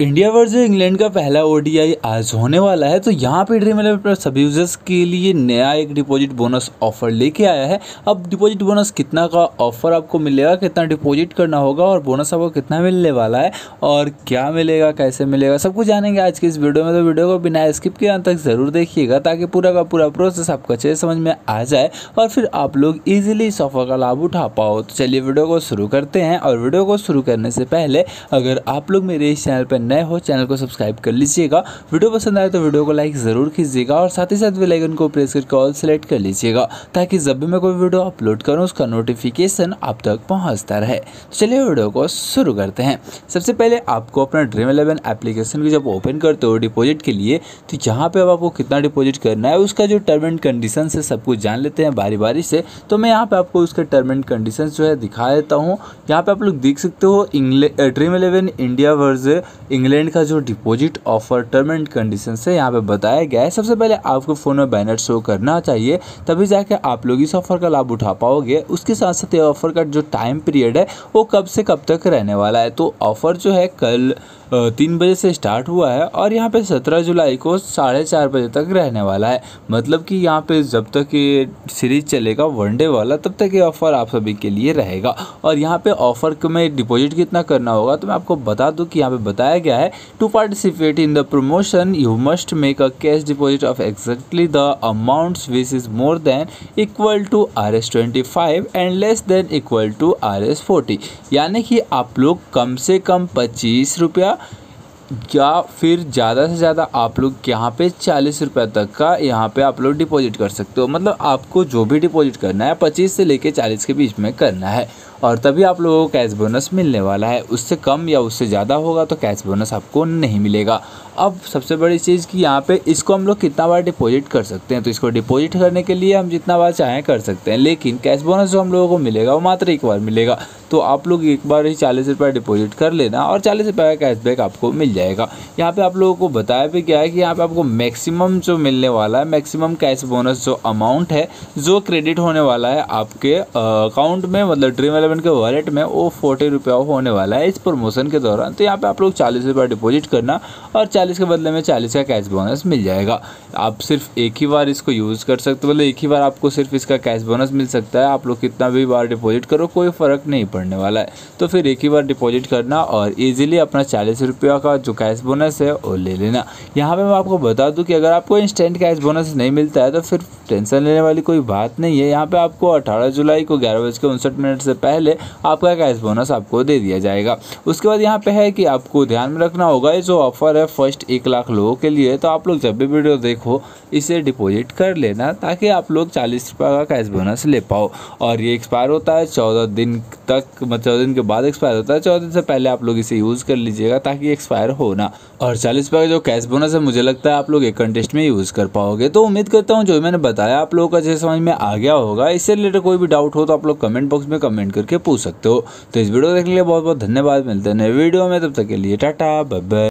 India versus England का पहला ODI आज होने वाला है। तो यहाँ पे ड्रीम11 पर सभी यूजर्स के लिए नया एक डिपॉजिट बोनस ऑफर लेके आया है। अब डिपॉजिट बोनस कितना का ऑफर आपको मिलेगा, कितना डिपॉजिट करना होगा और बोनस आपको कितना मिलने वाला है और क्या मिलेगा, कैसे मिलेगा, सब कुछ जानेंगे आज की इस वीडियो में। तो वीडियो को बिना स्किप किए अंत तक ज़रूर देखिएगा ताकि पूरा का पूरा प्रोसेस आपको अच्छे से समझ में आ जाए और फिर आप लोग ईजिली इस ऑफर का लाभ उठा पाओ। तो चलिए वीडियो को शुरू करते हैं। और वीडियो को शुरू करने से पहले अगर आप लोग मेरे इस चैनल पर नए हो, चैनल को सब्सक्राइब कर लीजिएगा। वीडियो पसंद आए तो वीडियो को लाइक ज़रूर कीजिएगा और साथ ही साथ बेल आइकन को प्रेस करके ऑल सेलेक्ट कर लीजिएगा ताकि जब भी मैं कोई वीडियो अपलोड करूं उसका नोटिफिकेशन आप तक पहुंचता रहे। तो चलिए वीडियो को शुरू करते हैं। सबसे पहले आपको अपना ड्रीम11 एप्लीकेशन को जब ओपन करते हो डिपॉजिट के लिए, तो यहाँ पर आपको कितना डिपॉजिट करना है उसका जो टर्म एंड कंडीशन है सब कुछ जान लेते हैं बारी बारी से। तो मैं यहाँ पर आपको उसका टर्म एंड कंडीशन जो है दिखा देता हूँ। यहाँ पर आप लोग देख सकते हो ड्रीम11 इंडिया वर्सेस इंग्लैंड का जो deposit offer term and condition से यहाँ पे बताया गया है। सबसे पहले आपको फ़ोन में बैनर शो करना चाहिए, तभी जाके आप लोग इस ऑफ़र का लाभ उठा पाओगे। उसके साथ साथ ये ऑफ़र का जो टाइम पीरियड है वो कब से कब तक रहने वाला है। तो ऑफ़र जो है कल 3 बजे से स्टार्ट हुआ है और यहाँ पे 17 जुलाई को 4:30 बजे तक रहने वाला है। मतलब कि यहाँ पे जब तक ये सीरीज चलेगा वनडे वाला तब तक ये ऑफ़र आप सभी के लिए रहेगा। और यहाँ पे ऑफ़र में डिपॉजिट कितना करना होगा तो मैं आपको बता दूँ कि यहाँ पे बताया गया है, to participate in the promotion you must make a cash deposit of exactly the amounts which is more than equal to RS25 and less than equal to RS40। यानी कि आप लोग कम से कम 25 रुपया या फिर ज़्यादा से ज़्यादा आप लोग यहाँ पे 40 रुपये तक का यहाँ पे आप लोग डिपॉजिट कर सकते हो। मतलब आपको जो भी डिपॉजिट करना है 25 से लेके 40 के बीच में करना है और तभी आप लोगों को कैश बोनस मिलने वाला है। उससे कम या उससे ज़्यादा होगा तो कैश बोनस आपको नहीं मिलेगा। अब सबसे बड़ी चीज़ कि यहाँ पे इसको हम लोग कितना बार डिपॉजिट कर सकते हैं, तो इसको डिपॉजिट करने के लिए हम जितना बार चाहें कर सकते हैं, लेकिन कैश बोनस जो हम लोगों को मिलेगा वो मात्र एक बार मिलेगा। तो आप लोग एक बार ही 40 रुपये डिपॉजिट कर लेना और 40 रुपये का कैशबैक आपको मिल जाएगा। यहाँ पे आप लोगों को बताया भी क्या है कि यहाँ पे आपको मैक्सिमम जो मिलने वाला है, मैक्सिमम कैश बोनस जो अमाउंट है जो क्रेडिट होने वाला है आपके अकाउंट में, मतलब ड्रीम11 के वॉलेट में, वो 40 रुपये होने वाला है इस प्रमोशन के दौरान। तो यहाँ पर आप लोग 40 रुपये डिपॉजिट करना और 40 के बदले में 40 का कैश बोनस मिल जाएगा। आप सिर्फ एक ही बार इसको यूज़ कर सकते हो, मतलब एक ही बार आपको सिर्फ इसका कैश बोनस मिल सकता है। आप लोग कितना भी बार डिपॉजिट करो कोई फ़र्क नहीं पड़ने वाला है। तो फिर एक ही बार डिपॉजिट करना और इजीली अपना 40 रुपये का जो कैश बोनस है वो ले लेना। यहाँ पे मैं आपको बता दूं कि अगर आपको इंस्टेंट कैश बोनस नहीं मिलता है तो फिर टेंशन लेने वाली कोई बात नहीं है। यहाँ पे आपको 18 जुलाई को 11:59 से पहले आपका कैश बोनस आपको दे दिया जाएगा। उसके बाद यहाँ पे है कि आपको ध्यान में रखना होगा ये जो ऑफ़र है फर्स्ट 1 लाख लोगों के लिए। तो आप लोग जब भी वीडियो देखो इसे डिपॉजिट कर लेना ताकि आप लोग 40 रुपये का कैश बोनस ले पाओ। और ये एक्सपायर होता है 14 दिन तक, मतलब 14 दिन के बाद एक्सपायर होता है। 14 दिन से पहले आप लोग इसे यूज़ कर लीजिएगा ताकि एक्सपायर होना। और 40 रुपये जो कैश बोनस है मुझे लगता है आप लोग एक कंटेस्ट में यूज़ कर पाओगे। तो उम्मीद करता हूँ जो मैंने बताया आप लोगों का जैसे समझ में आ गया होगा। इससे रिलेटेड कोई भी डाउट हो तो आप लोग कमेंट बॉक्स में कमेंट करके पूछ सकते हो। तो इस वीडियो देखने के लिए बहुत बहुत धन्यवाद। मिलते हैं नए वीडियो में, तब तक के लिए टाटा बाय बाय।